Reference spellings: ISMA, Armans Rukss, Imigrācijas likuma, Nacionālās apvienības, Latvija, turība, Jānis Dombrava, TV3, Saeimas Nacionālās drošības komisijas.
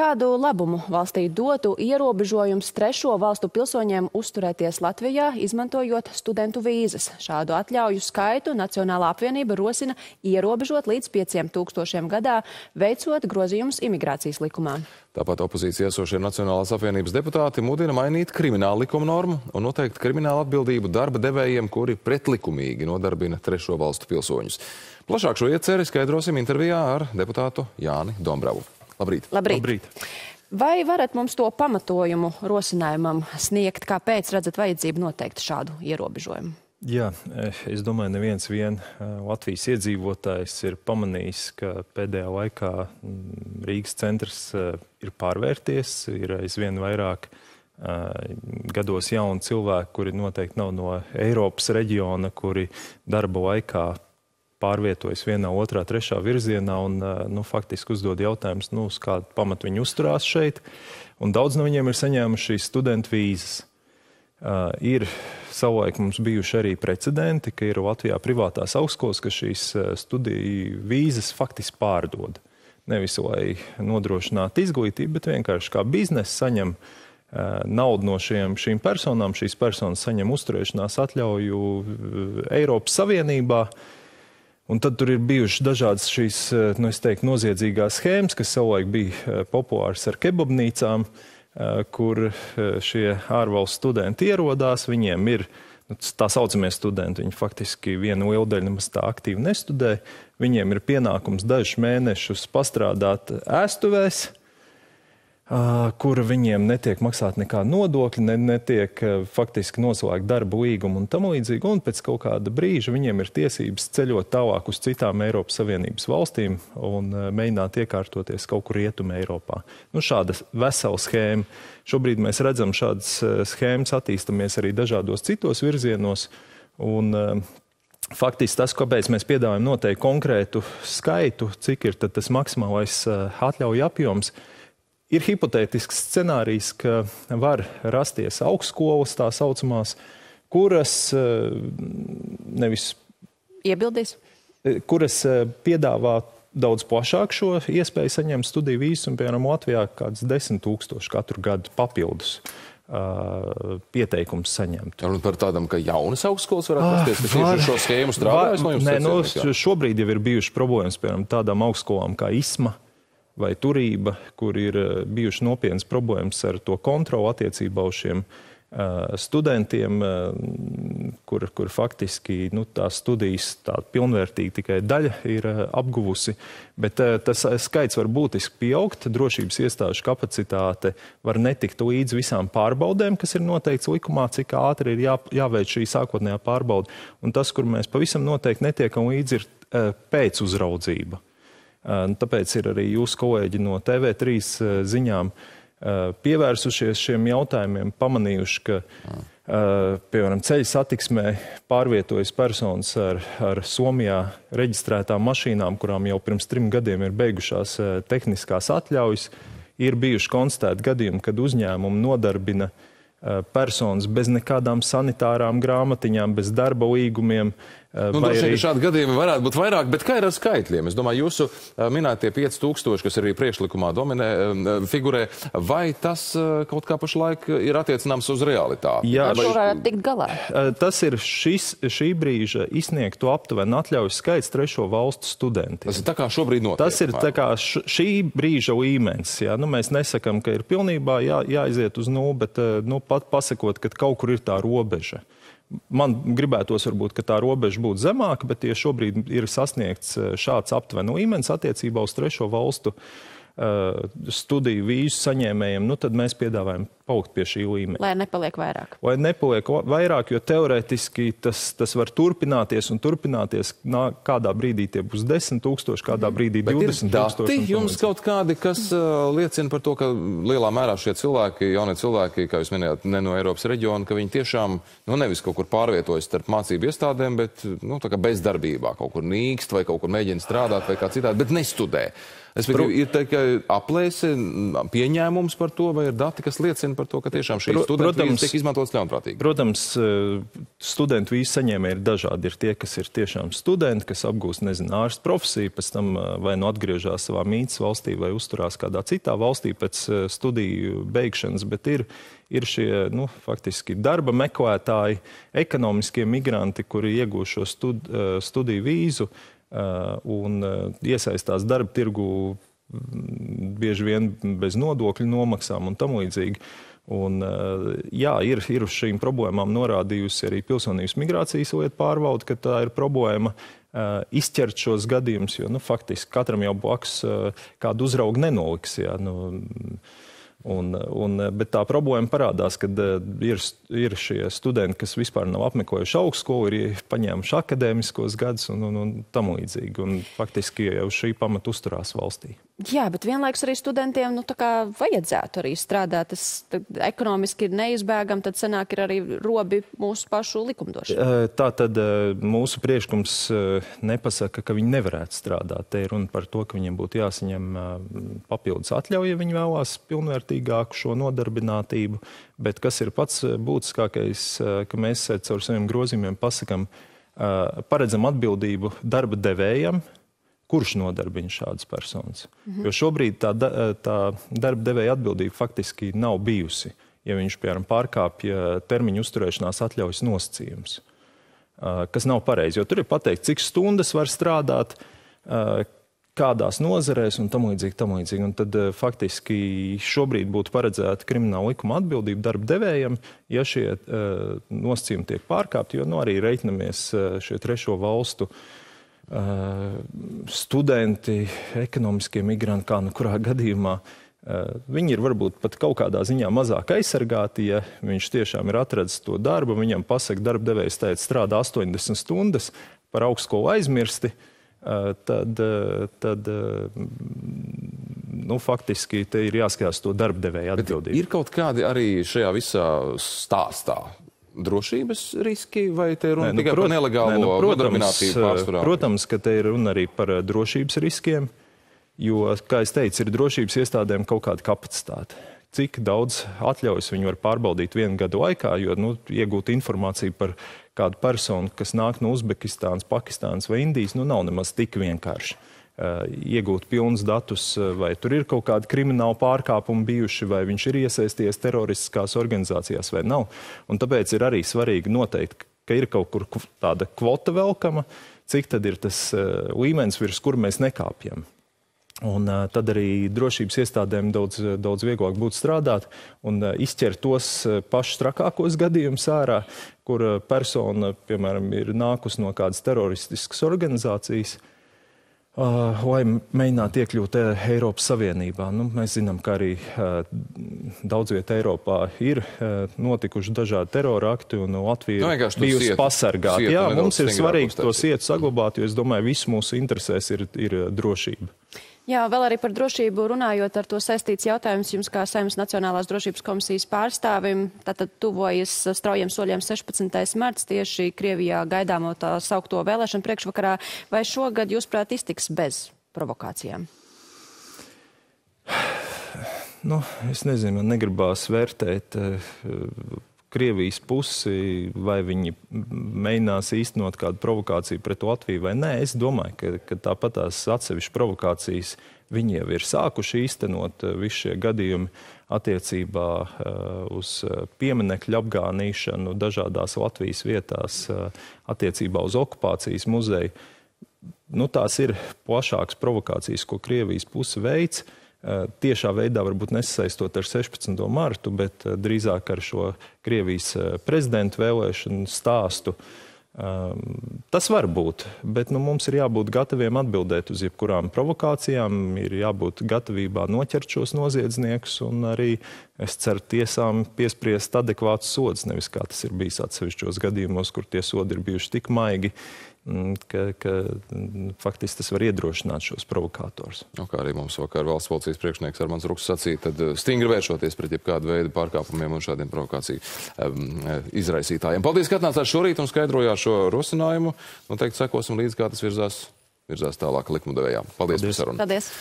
Kādu labumu valstī dotu ierobežojums trešo valstu pilsoņiem uzturēties Latvijā, izmantojot studentu vīzas? Šādu atļauju skaitu Nacionālā apvienība rosina ierobežot līdz 5,000 gadā, veicot grozījumus imigrācijas likumā. Tāpat opozīcijā esošie Nacionālās apvienības deputāti mudina mainīt kriminālu likuma normu un noteikt kriminālu atbildību darba devējiem, kuri pretlikumīgi nodarbina trešo valstu pilsoņus. Plašāk šo ieceri skaidrosim intervijā ar deputātu Jāni Dombravu. Labrīt! Labrīt! Labrīt. Vai varat mums to pamatojumu rosinājumam sniegt, kāpēc redzat vajadzību noteikt šādu ierobežojumu? Jā, es domāju, neviens vien Latvijas iedzīvotājs ir pamanījis, ka pēdējā laikā Rīgas centrs ir pārvērties, ir aizvien vairāk gados jauni cilvēki, kuri noteikti nav no Eiropas reģiona, kuri darba laikā pārvietojas vienā, otrā, trešā virzienā un faktiski uzdod jautājumus, uz kādu pamatu viņi uzturās šeit. Un daudz no viņiem ir saņēmuši šīs studentu vīzas. Ir savulaik mums bijuši arī precedenti, ka ir Latvijā privātās augstskolas, ka šīs studiju vīzas faktiski pārdod. Nevis lai nodrošinātu izglītību, bet vienkārši kā biznesa saņem naudu no šīm personām. Šīs personas saņem uzturēšanās atļauju Eiropas Savienībā. Un tad tur ir bijušas dažādas šīs, noziedzīgās schēmas, kas savulaik bija populāras ar kebabnīcām, kur šie ārvalstu studenti ierodās, viņiem ir tā saucamie studenti, viņi faktiski vienu lielu daļu nemaz tā aktīvi nestudē, viņiem ir pienākums dažus mēnešus pastrādāt ēstuvēs, kur viņiem netiek maksāt nekāda nodokļa, netiek faktiski noslēgt darba līgumu un tam līdzīgi, un pēc kaut kāda brīža viņiem ir tiesības ceļot tālāk uz citām Eiropas Savienības valstīm un mēģināt iekārtoties kaut kur Rietumē Eiropā. Šāda vesela schēma. Šobrīd mēs redzam šādas schēmas, attīstamies arī dažādos citos virzienos, un faktiski tas, kāpēc mēs piedāvājam noteikti konkrētu skaitu, cik ir tad tas maksimālais atļauja apjoms. Ir hipotētisks scenārijs, ka var rasties augstskolas, tā saucamās, kuras piedāvā daudz plašāk šo iespēju saņemt studiju vīzu, un, piemēram, Latvijā kāds 10,000 katru gadu papildus pieteikums saņemt. Un par tādam, ka jaunas augstskolas var atrasties, ka tieši šo schēmu strādājas no jums? Nē, šobrīd jau ir bijušas problēmas, piemēram, tādām augstskolām kā ISMA vai turība, kur ir bijuši nopietnas problēmas ar to kontrolu attiecībā uz šiem studentiem, kur faktiski tās studijas tā pilnvērtīgi tikai daļa ir apguvusi. Bet tas skaits var būtiski pieaugt, drošības iestāžu kapacitāte var netikt līdz visām pārbaudēm, kas ir noteikts likumā, cik ātri ir jāveic šī sākotnējā pārbauda. Un tas, kur mēs pavisam noteikti netiekam līdzi, ir pēcuzraudzība. Tāpēc ir arī jūsu kolēģi no TV3 ziņām pievērsušies šiem jautājumiem, pamanījuši, ka, piemēram, ceļa satiksmē pārvietojas personas ar Somijā reģistrētām mašīnām, kurām jau pirms 3 gadiem ir beigušās tehniskās atļaujas. Ir bijuši konstatēti gadījumi, kad uzņēmumi nodarbina personas bez nekādām sanitārām grāmatiņām, bez darba līgumiem. Droši vien, ka šādi gadījumi varētu būt vairāk, bet kā ir ar skaitļiem? Es domāju, jūsu minētie 5,000, kas arī priekšlikumā figurē, vai tas kaut kā pašlaik ir attiecināms uz realitāti? Jā, tas ir šī brīža izsniegto aptuveni atļauju skaits trešo valstu studentiem. Tas ir tā kā šobrīd notiek? Tas ir tā kā šī brīža līmenis. Mēs nesakām, ka ir pilnībā jāiziet uz nulli, bet pat pasakot, ka kaut kur ir tā robeža. Man gribētos varbūt, ka tā robeža būtu zemāka, bet tieši šobrīd ir sasniegts šāds aptuvenu līmenis attiecībā uz trešo valstu studiju vīzu saņēmējiem, tad mēs piedāvājam palikt pie šī līmeņa. Lai nepaliek vairāk. Lai nepaliek vairāk, jo teorētiski tas var turpināties un turpināties. Kādā brīdī tie būs 10,000, kādā brīdī 20,000. Bet ir dati jums kaut kādi, kas liecina par to, ka lielā mērā šie cilvēki, jaunie cilvēki, kā jūs minējāt, ne no Eiropas reģiona, ka viņi tiešām, nevis kaut kur pārvietojas starp mācību iestādēm, bet, tā kā bezdarbībā, kaut kur nīkst vai kaut kur mēģina strādāt vai kā citādi, bet nestudē. Ir tikai aplēse, pieņēmums par to, vai ir dati, kas liecina par to, ka tiešām šī studenta vīza tiek izmantotas ļaunprātīgi? Protams, studentu vīzas saņēmēji ir dažādi. Ir tie, kas ir tiešām studenti, kas apgūst, nezinu, ārsta profesiju, pēc tam vai nu atgriežās savā mītnes valstī vai uzturās kādā citā valstī pēc studiju beigšanas, bet ir šie, nu, faktiski darba meklētāji, ekonomiskie migranti, kuri iegūst šo studiju vīzu un iesaistās darba tirgu bieži vien bez nodokļu nomaksām un tam līdzīgi. Un, jā, ir uz šīm problēmām norādījusi arī Pilsonības migrācijas lietu pārvalde, ka tā ir problēma izķert šos gadījumus, jo, nu, faktiski katram jau blakus kādu uzraugu nenoliks, jā, nu, bet tā problēma parādās, kad ir šie studenti, kas vispār nav apmeklējuši augstskolu, ir paņēmuši akadēmiskos gadus un tam līdzīgi. Un faktiski jau šī pamata uzturās valstī. Jā, bet vienlaikus arī studentiem, nu, tā kā vajadzētu arī strādāt. Tas ekonomiski ir neizbēgam, tad senāk ir arī robi mūsu pašu likumdošanai. Tā tad mūsu priekšlikums nepasaka, ka viņi nevarētu strādāt. Te ir runa par to, ka viņiem būtu jāsaņem papildus atļauja, ja viņi vēlās pilnvērtību šo nodarbinātību, bet kas ir pats būtiskākais, ka mēs caur saviem grozījumiem pasakam, paredzam atbildību darba devējam, kurš nodarbina šādas personas. Jo šobrīd tā darba devēja atbildība faktiski nav bijusi, ja viņš, piemēram, pārkāpja termiņu uzturēšanās atļaujas nosacījumus, kas nav pareizi, jo tur ir pateikt, cik stundas var strādāt, kādās nozarēs un tam līdzīgi, Un tad faktiski šobrīd būtu paredzēta krimināla likuma atbildība darba devējiem, ja šie nosacījumi tiek pārkāpti, jo, nu, arī reiķinamies šie trešo valstu studenti, ekonomiskie migranti, kā nu kurā gadījumā. Viņi ir varbūt pat kaut kādā ziņā mazāk aizsargāti, ja viņš tiešām ir atradzis to darbu, viņam pasaka, darba devējs teica, strādā 80 stundas, par augstskolu aizmirsti, tad nu, faktiski te ir jāskatās to darbdevēja atbildību. Ir kaut kādi arī šajā visā stāstā drošības riski, vai te ir runa tikai par nelegālo nodarbinātību pārsturā? Protams, ka te ir runa arī par drošības riskiem, jo, kā es teicu, ir drošības iestādēm kaut kāda kapacitāte. Cik daudz atļaujas viņi var pārbaudīt vienu gadu laikā, jo, nu, iegūt informāciju par kādu personu, kas nāk no Uzbekistānas, Pakistānas vai Indijas, nu, nav nemaz tik vienkārši iegūt pilnus datus, vai tur ir kaut kādi krimināli pārkāpumi bijuši, vai viņš ir iesaisties teroristiskās organizācijās vai nav. Un tāpēc ir arī svarīgi noteikt, ka ir kaut kur tāda kvota velkama, cik tad ir tas līmenis, virs kur mēs nekāpjam. Un tad arī drošības iestādēm daudz vieglāk būtu strādāt un izķert tos pašus trakākos gadījumus ārā, kur persona, piemēram, ir nākusi no kādas teroristiskas organizācijas, lai mēģinātu iekļūt Eiropas Savienībā. Nu, mēs zinām, ka arī daudz vietā Eiropā ir notikuši dažādi terora akti, un Latvija ir bijusi pasargāta. Jā, mums ir svarīgi to sietu saglabāt, jo es domāju, visu mūsu interesēs ir drošība. Jā, vēl arī par drošību runājot, ar to saistīts jautājums jums kā Saeimas Nacionālās drošības komisijas pārstāvim. Tātad tuvojas straujiem soļiem 16. marts tieši Krievijā gaidāmo tā saukto vēlēšanu priekšvakarā. Vai šogad, jūsuprāt, iztiks bez provokācijām? Nu, es nezinu, man negribās vērtēt Krievijas pusi, vai viņi mēģinās īstenot kādu provokāciju pret Latviju vai nē. Es domāju, ka tāpat tās atsevišķas provokācijas viņi jau ir sākuši īstenot, visu šie gadījumi attiecībā uz pieminekļu apgānīšanu dažādās Latvijas vietās, attiecībā uz okupācijas muzeju. Nu, tās ir plašākas provokācijas, ko Krievijas puse veic, tiešā veidā varbūt nesaistot ar 16. martu, bet drīzāk ar šo Krievijas prezidenta vēlēšanu stāstu. Tas var būt, bet, nu, mums ir jābūt gataviem atbildēt uz jebkurām provokācijām, ir jābūt gatavībā noķert šos noziedzniekus un arī, es ceru, tiesām piespriest adekvātus sodus, nevis kā tas ir bijis atsevišķos gadījumos, kur tie sodi ir bijuši tik maigi, ka faktiski tas var iedrošināt šos provokātors. Kā arī mums vakar valsts policijas priekšnieks Armans Rukss sacīja, tad stingri vēršoties pret jebkādu veidu pārkāpumiem un šādiem provokāciju izraisītājiem. Paldies, ka atnācāt šorīt un skaidrojāt šo rosinājumu. Noteikti sekosim līdz, kā tas virzās tālāk likumdevējām. Paldies par sarunu. Paldies.